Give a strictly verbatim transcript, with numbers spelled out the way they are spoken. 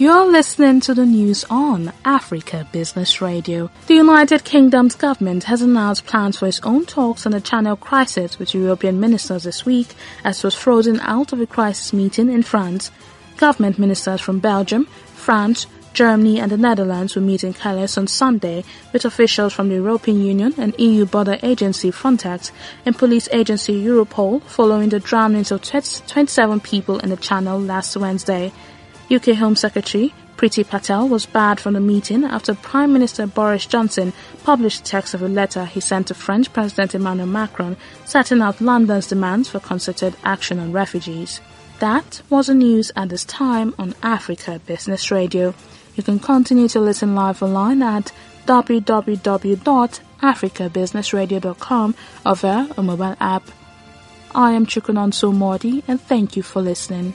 You're listening to the news on Africa Business Radio. The United Kingdom's government has announced plans for its own talks on the Channel crisis with European ministers this week, as it was frozen out of a crisis meeting in France. Government ministers from Belgium, France, Germany and the Netherlands will meet in Calais on Sunday with officials from the European Union and E U border agency Frontex and police agency Europol following the drownings of twenty-seven people in the Channel last Wednesday. U K Home Secretary Priti Patel was barred from the meeting after Prime Minister Boris Johnson published the text of a letter he sent to French President Emmanuel Macron setting out London's demands for concerted action on refugees. That was the news at this time on Africa Business Radio. You can continue to listen live online at w w w dot africa business radio dot com or via a mobile app. I am Chukunonso Mordi and thank you for listening.